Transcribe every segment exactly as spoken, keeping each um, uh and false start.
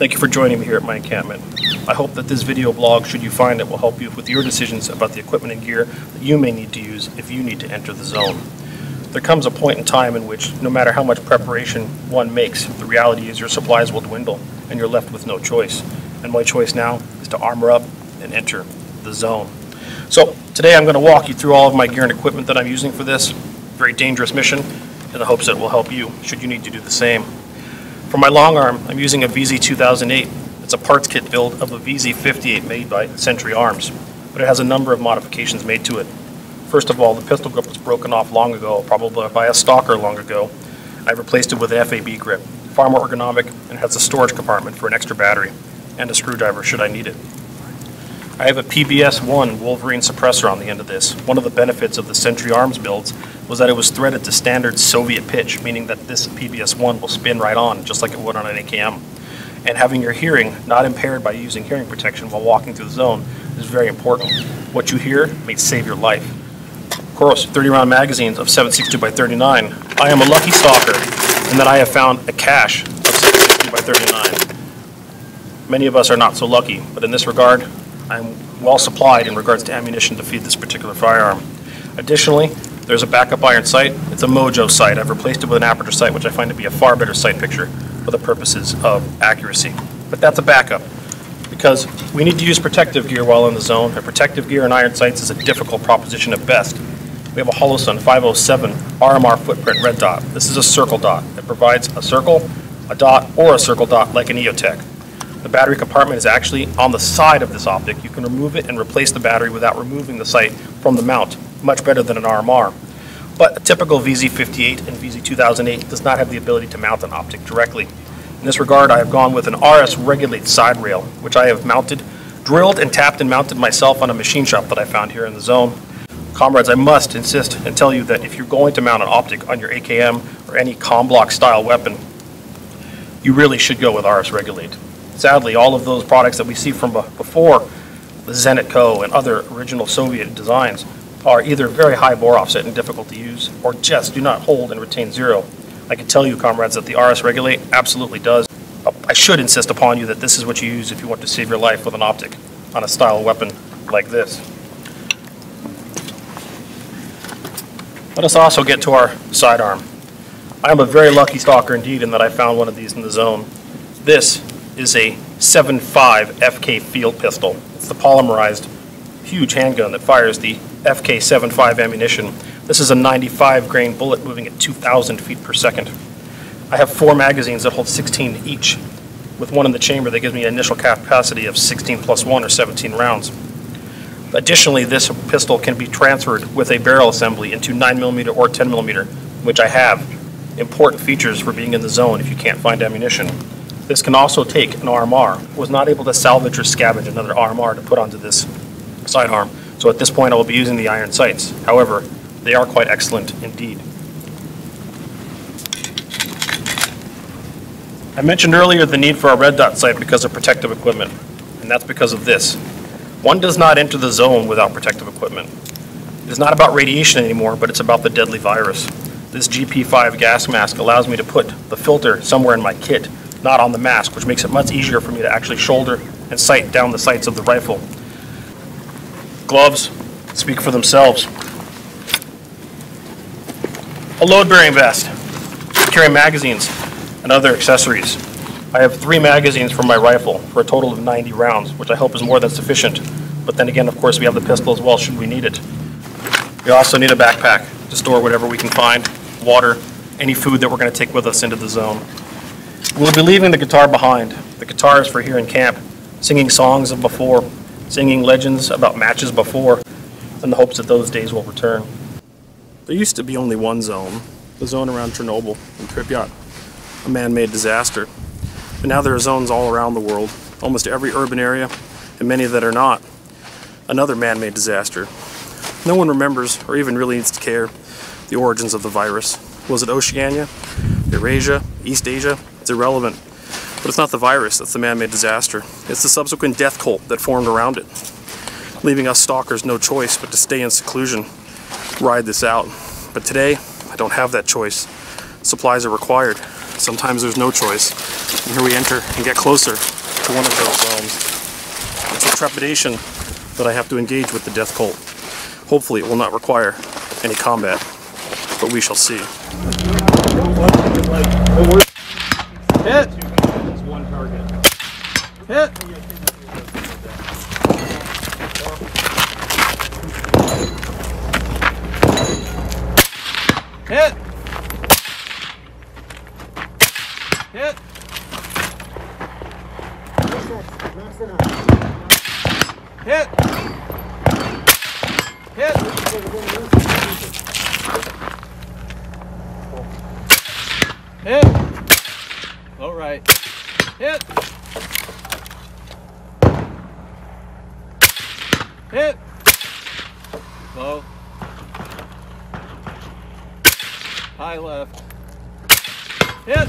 Thank you for joining me here at my encampment. I hope that this video blog, should you find it, will help you with your decisions about the equipment and gear that you may need to use if you need to enter the zone. There comes a point in time in which, no matter how much preparation one makes, the reality is your supplies will dwindle and you're left with no choice. And my choice now is to armor up and enter the zone. So today I'm going to walk you through all of my gear and equipment that I'm using for this very dangerous mission in the hopes that it will help you should you need to do the same. For my long arm, I'm using a V Z two thousand eight. It's a parts kit build of a V Z fifty-eight made by Century Arms, but it has a number of modifications made to it. First of all, the pistol grip was broken off long ago, probably by a stalker long ago. I replaced it with an F A B grip, far more ergonomic, and has a storage compartment for an extra battery, and a screwdriver should I need it. I have a P B S one Wolverine suppressor on the end of this. One of the benefits of the Century Arms builds was that it was threaded to standard Soviet pitch, meaning that this P B S one will spin right on, just like it would on an A K M. And having your hearing not impaired by using hearing protection while walking through the zone is very important. What you hear may save your life. Of course, thirty round magazines of seven sixty by thirty-nine. I am a lucky stalker in that I have found a cache of seven sixty by thirty-nine. Many of us are not so lucky, but in this regard, I am well supplied in regards to ammunition to feed this particular firearm. Additionally, there's a backup iron sight. It's a Mojo sight. I've replaced it with an aperture sight, which I find to be a far better sight picture for the purposes of accuracy. But that's a backup, because we need to use protective gear while in the zone, and protective gear and iron sights is a difficult proposition at best. We have a Holosun five oh seven R M R footprint red dot. This is a circle dot. It provides a circle, a dot, or a circle dot like an EOTech. The battery compartment is actually on the side of this optic. You can remove it and replace the battery without removing the sight from the mount. Much better than an R M R. But a typical V Z fifty-eight and V Z two thousand eight does not have the ability to mount an optic directly. In this regard, I have gone with an R S Regulate side rail, which I have mounted, drilled and tapped and mounted myself on a machine shop that I found here in the zone. Comrades, I must insist and tell you that if you're going to mount an optic on your A K M or any COMBLOC style weapon, you really should go with R S Regulate. Sadly, all of those products that we see from before the Zenitco and other original Soviet designs are either very high bore offset and difficult to use, or just do not hold and retain zero. I can tell you, comrades, that the R S Regulate absolutely does. I should insist upon you that this is what you use if you want to save your life with an optic on a style weapon like this. Let us also get to our sidearm. I am a very lucky stalker indeed in that I found one of these in the zone. This is a seven five F K field pistol. It's the polymerized huge handgun that fires the F K seventy-five ammunition. This is a ninety-five grain bullet moving at two thousand feet per second. I have four magazines that hold sixteen each, with one in the chamber that gives me an initial capacity of sixteen plus one or seventeen rounds. Additionally, this pistol can be transferred with a barrel assembly into nine millimeter or ten millimeter, which I have. Important features for being in the zone if you can't find ammunition. This can also take an R M R. I was not able to salvage or scavenge another R M R to put onto this sidearm, so at this point I will be using the iron sights. However, they are quite excellent indeed. I mentioned earlier the need for a red dot sight because of protective equipment, and that's because of this. One does not enter the zone without protective equipment. It is not about radiation anymore, but it's about the deadly virus. This G P five gas mask allows me to put the filter somewhere in my kit, not on the mask, which makes it much easier for me to actually shoulder and sight down the sights of the rifle. Gloves speak for themselves. A load-bearing vest. I carry magazines and other accessories. I have three magazines for my rifle for a total of ninety rounds, which I hope is more than sufficient. But then again, of course, we have the pistol as well should we need it. We also need a backpack to store whatever we can find, water, any food that we're going to take with us into the zone. We'll be leaving the guitar behind. The guitar is for here in camp, singing songs of before, singing legends about matches before, in the hopes that those days will return. There used to be only one zone, the zone around Chernobyl and Pripyat, a man-made disaster. But now there are zones all around the world, almost every urban area, and many that are not. Another man-made disaster. No one remembers, or even really needs to care, the origins of the virus. Was it Oceania, Eurasia, East Asia? It's irrelevant. But it's not the virus that's the man-made disaster. It's the subsequent death cult that formed around it, leaving us stalkers no choice but to stay in seclusion, ride this out. But today, I don't have that choice. Supplies are required. Sometimes there's no choice. And here we enter and get closer to one of those zones. It's a trepidation that I have to engage with the death cult. Hopefully it will not require any combat, but we shall see. Hit! Hit! Hit! Hit! Hit! Hit! Hit! All right. Hit! Hit! Low. High left. Hit!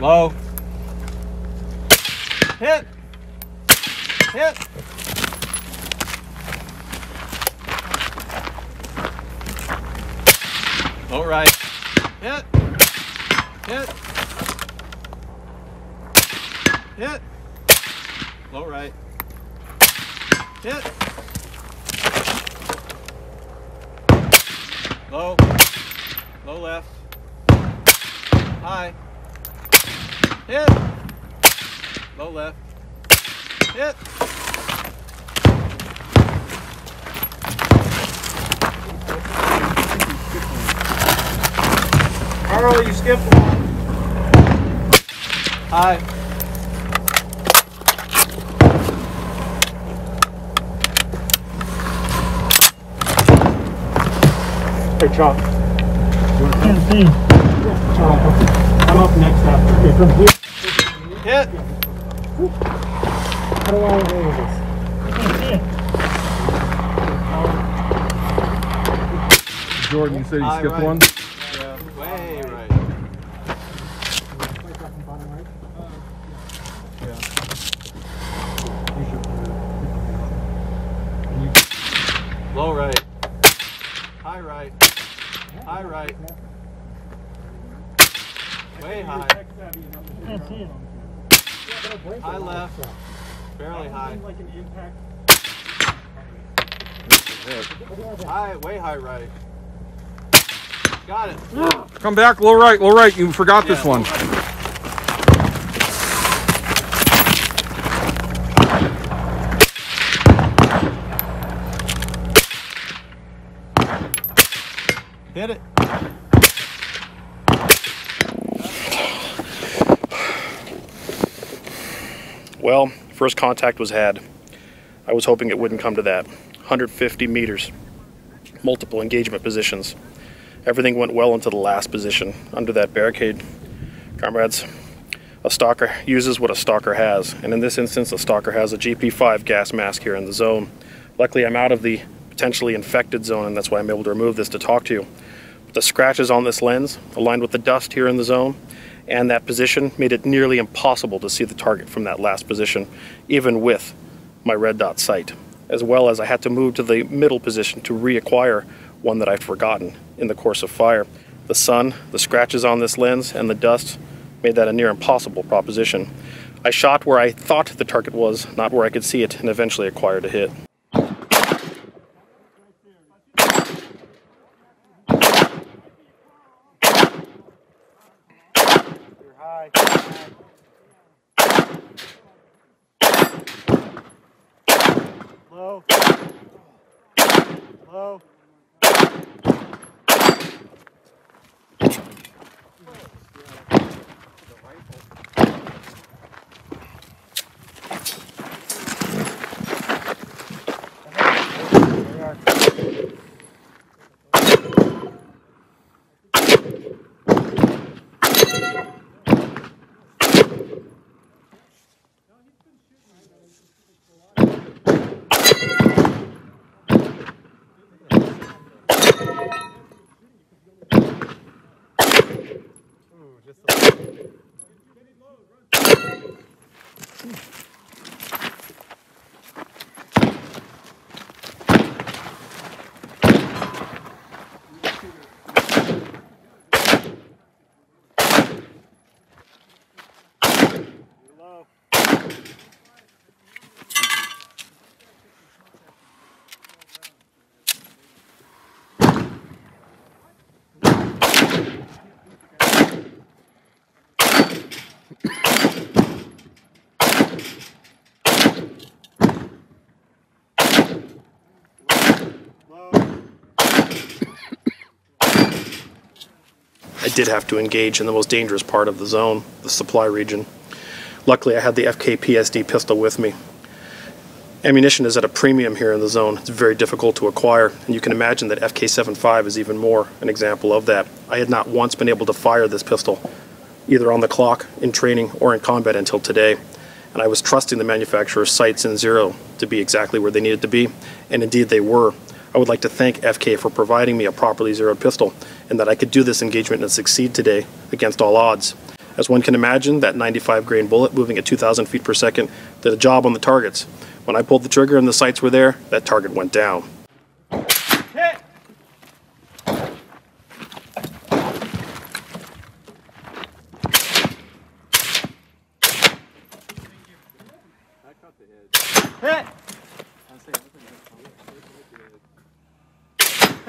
Low. Hit! Hit! All right. Hit! Hit! Hit! All right. Hit. Low. Low left. High. Hit. Low left. Hit. Carl, you skipped one. High. Hey, Chop. Can't see. Chop. I'm up next after. Okay, from here. Hit. How do I raise this? I can't see it. Jordan, you said you skipped right. one? Yeah, way right. Yeah. Low right. High right. High right. Way high. High left. Fairly high. High, way high right. Got it. Come back, low right, low right. You forgot yeah, this one. Hit it. Well, first contact was had. I was hoping it wouldn't come to that. one hundred fifty meters, multiple engagement positions. Everything went well into the last position, under that barricade. Comrades, a stalker uses what a stalker has, and in this instance, a stalker has a G P five gas mask here in the zone. Luckily, I'm out of the potentially infected zone, and that's why I'm able to remove this to talk to you. But the scratches on this lens, aligned with the dust here in the zone, and that position made it nearly impossible to see the target from that last position, even with my red dot sight, as well as I had to move to the middle position to reacquire one that I'd forgotten in the course of fire. The sun, the scratches on this lens, and the dust made that a near impossible proposition. I shot where I thought the target was, not where I could see it, and eventually acquired a hit. Low. Low. did have to engage in the most dangerous part of the zone, the supply region. Luckily, I had the F K P S D pistol with me. Ammunition is at a premium here in the zone. It's very difficult to acquire, and you can imagine that F K seventy-five is even more an example of that. I had not once been able to fire this pistol, either on the clock, in training, or in combat until today. And I was trusting the manufacturer's sights and zero to be exactly where they needed to be, and indeed they were. I would like to thank F K for providing me a properly zeroed pistol, and that I could do this engagement and succeed today against all odds. As one can imagine, that ninety-five grain bullet moving at two thousand feet per second did a job on the targets. When I pulled the trigger and the sights were there, that target went down. Hit.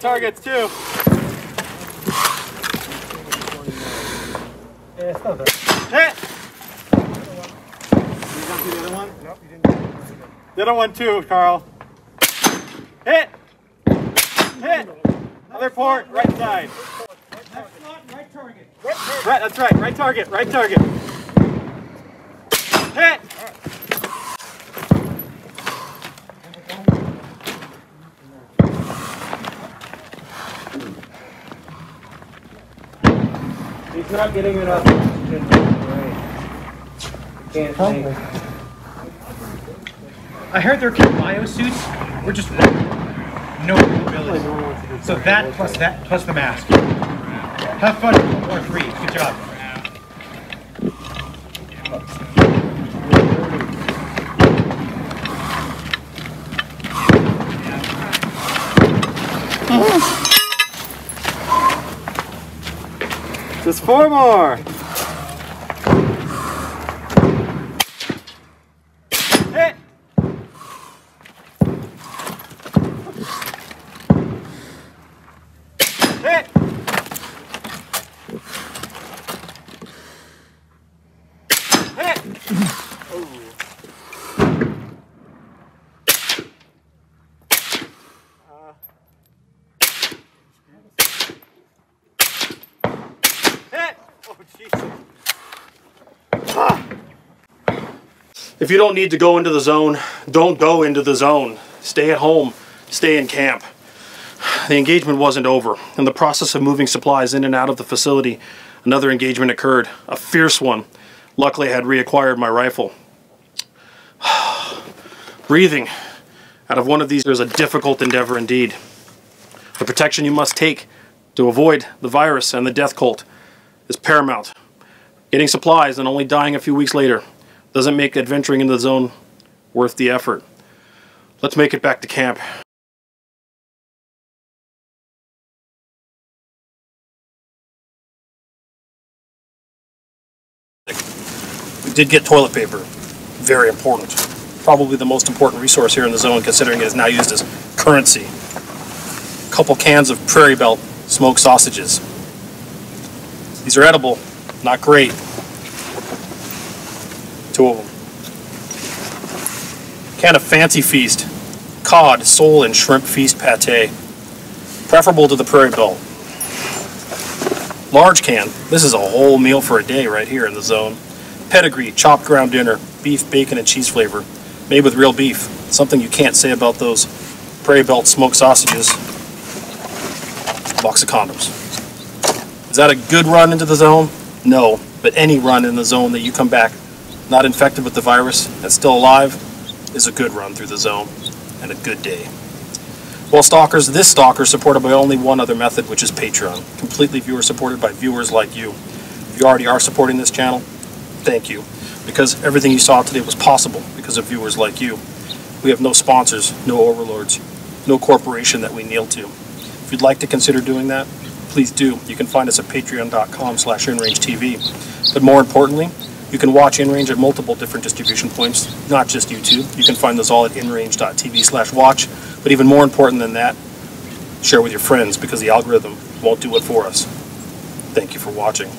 Targets too. Yeah, it's not bad. Hit! You got the other one? Nope, you didn't get the other one. The other one too, Carl. Hit! Hit! Other port, right side. Left slot, right target. Right target. Right, that's right, right target, right target. Hit! He's not getting it up. Right. Can't think. I heard their bio suits were just no mobility. So that plus that plus the mask. Have fun with World War Three. Good job. Just four more. Hit. Hit. Hit. Oh. If you don't need to go into the zone, don't go into the zone. Stay at home, stay in camp. The engagement wasn't over. In the process of moving supplies in and out of the facility, another engagement occurred, a fierce one. Luckily, I had reacquired my rifle. Breathing out of one of these is a difficult endeavor indeed. The protection you must take to avoid the virus and the death cult is paramount. Getting supplies and only dying a few weeks later doesn't make adventuring in the zone worth the effort. Let's make it back to camp. We did get toilet paper, very important. Probably the most important resource here in the zone, considering it is now used as currency. A couple cans of Prairie Belt smoked sausages. These are edible, not great. Two of them. Can of Fancy Feast, cod, sole, and shrimp feast pate, preferable to the Prairie Belt. Large can. This is a whole meal for a day right here in the zone. Pedigree, chopped ground dinner, beef, bacon, and cheese flavor, made with real beef. Something you can't say about those Prairie Belt smoked sausages. box of condoms. Is that a good run into the zone? No, but any run in the zone that you come back not infected with the virus that's still alive is a good run through the zone and a good day. Well, stalkers, this stalker is supported by only one other method, which is Patreon. Completely viewer supported by viewers like you. If you already are supporting this channel, thank you, because everything you saw today was possible because of viewers like you. We have no sponsors, no overlords, no corporation that we kneel to. If you'd like to consider doing that, please do. You can find us at patreon dot com slash InRange T V. But more importantly, you can watch InRange at multiple different distribution points, not just YouTube. You can find those all at InRange dot T V slash watch. But even more important than that, share with your friends because the algorithm won't do it for us. Thank you for watching.